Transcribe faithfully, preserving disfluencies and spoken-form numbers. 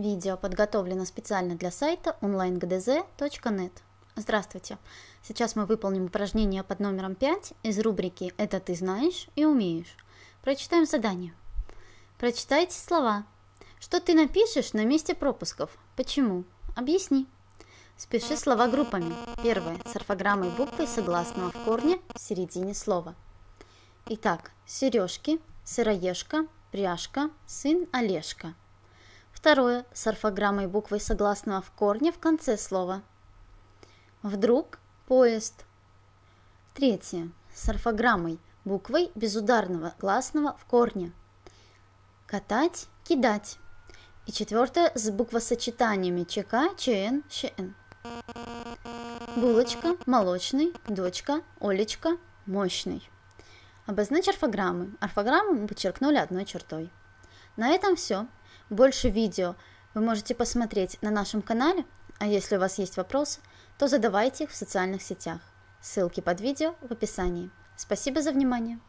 Видео подготовлено специально для сайта онлайн г д з точка нет. Здравствуйте! Сейчас мы выполним упражнение под номером пять из рубрики «Это ты знаешь и умеешь». Прочитаем задание. Прочитайте слова. Что ты напишешь на месте пропусков? Почему? Объясни. Спиши слова группами. Первое с орфограммой буквы согласного в корне в середине слова. Итак, сережки, сыроежка, пряжка, сын Олежка. Второе с орфограммой буквы согласного в корне в конце слова. Вдруг, поезд. Третье с орфограммой буквой безударного гласного в корне. Катать, кидать. И четвертое с буквосочетаниями ЧК, ЧН, ЩН. Булочка, молочный, дочка, Олечка, мощный. Обозначь орфограммы. Орфограммы мы подчеркнули одной чертой. На этом все. Больше видео вы можете посмотреть на нашем канале, а если у вас есть вопросы, то задавайте их в социальных сетях. Ссылки под видео в описании. Спасибо за внимание!